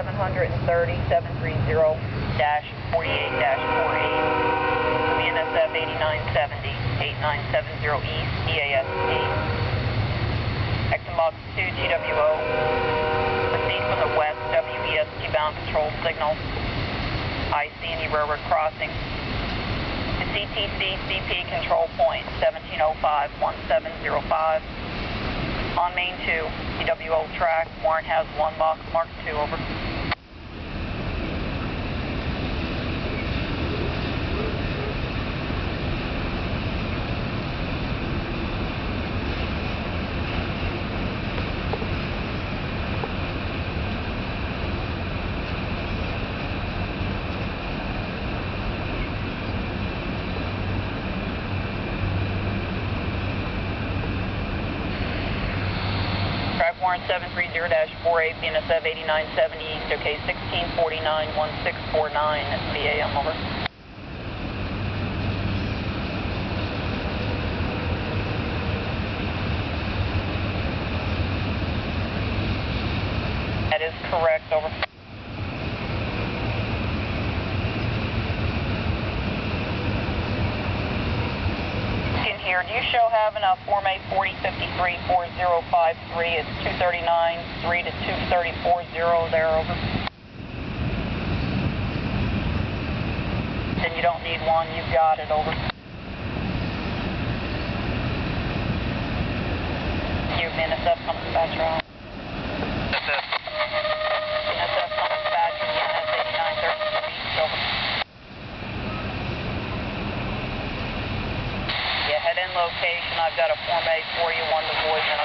730-730-48-48, BNSF 8970, 8970 East, EASD. Exit box 2, GWO. Proceed with a west WESD bound patrol signal. I-70 railroad crossing. To CTC CP control point 1705-1705. On main 2, CWO track, Warren has 1 box, mark 2, over. Warrant 730-48, BNSF 8970 East, okay, 1649-1649, BAM, over. That is correct, over. Do you show having a Form A4053-4053, it's 239-3 to 230-40 there, over? Then you don't need one, you've got it, over. Your BNSF comes dispatch route. BNSF comes dispatch, BNSF 8930, over. Location, I've got a Form A for you, one to void.